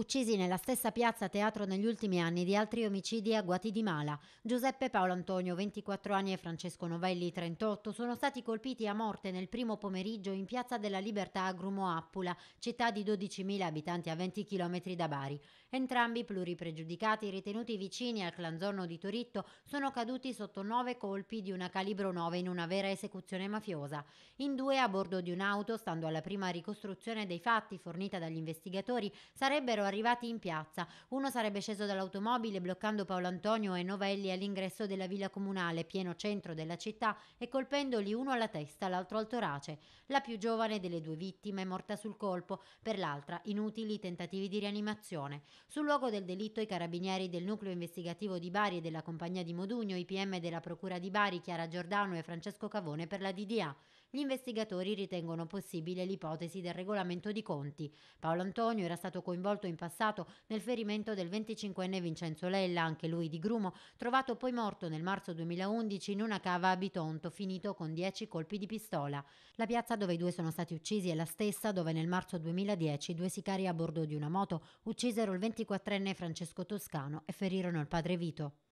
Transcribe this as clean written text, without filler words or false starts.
uccisi nella stessa piazza teatro negli ultimi anni di altri omicidi a Guatimala. Giuseppe Paoloantonio, 24 anni, e Francesco Novelli, 38, sono stati colpiti a morte nel primo pomeriggio in Piazza della Libertà a Grumo Appula, città di 12.000 abitanti a 20 km da Bari. Entrambi, pluripregiudicati, ritenuti vicini al clan Zonno di Toritto, sono caduti sotto 9 colpi di una calibro 9 in una vera esecuzione mafiosa. In due, a bordo di un'auto, stando alla prima ricostruzione dei fatti fornita dagli investigatori, sarebbero arrivati in piazza. Uno sarebbe sceso dall'automobile bloccando Paoloantonio e Novelli all'ingresso della villa comunale, pieno centro della città, e colpendoli uno alla testa, l'altro al torace. La più giovane delle due vittime è morta sul colpo, per l'altra inutili tentativi di rianimazione. Sul luogo del delitto i carabinieri del Nucleo Investigativo di Bari e della Compagnia di Modugno, i PM della Procura di Bari, Chiara Giordano e Francesco Cavone per la DDA. Gli investigatori ritengono possibile l'ipotesi del regolamento di conti. Paoloantonio era stato coinvolto in passato nel ferimento del 25enne Vincenzo Lella, anche lui di Grumo, trovato poi morto nel marzo 2011 in una cava a Bitonto, finito con 10 colpi di pistola. La piazza dove i due sono stati uccisi è la stessa dove nel marzo 2010 due sicari a bordo di una moto uccisero il 24enne Francesco Toscano e ferirono il padre Vito.